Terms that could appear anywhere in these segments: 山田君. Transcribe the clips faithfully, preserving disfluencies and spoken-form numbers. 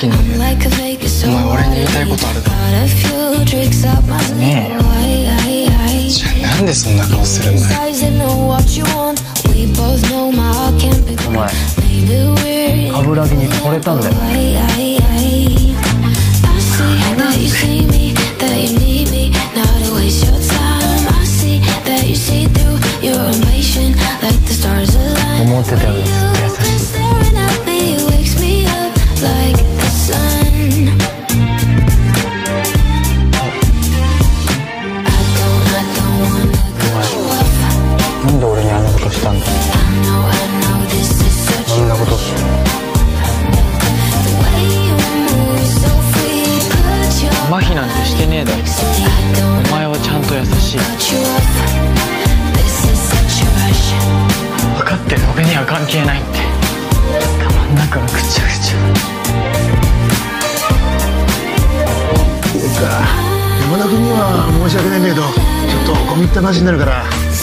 時にね、お前俺に言いたいことあるだろ。ねえよ。じゃあなんでそんな顔するんだよ。お前、冠城に惚れたんだよ。思ってたよりずっと優しい。なんだそんなことって麻痺なんてしてねえだろ。お前はちゃんと優しい。分かってる。俺には関係ないって。頭の中がぐちゃぐちゃっていうか、山田君には申し訳ないんだけど、ちょっと込み入った話になるから、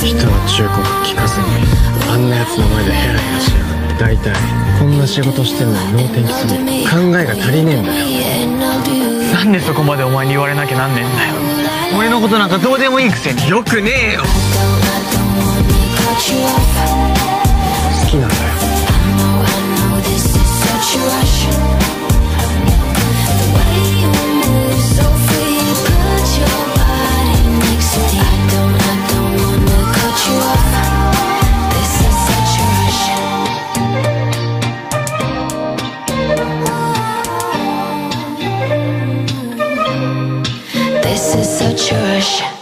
人の忠告聞かずにあんなやつの前でヘラヘラしやがって。大体こんな仕事してんのに能天気すぎる。考えが足りねえんだよ。なんでそこまでお前に言われなきゃなんねえんだよ。俺のことなんかどうでもいいくせに。よくねえよ。好きなんだよ。This is such a rush.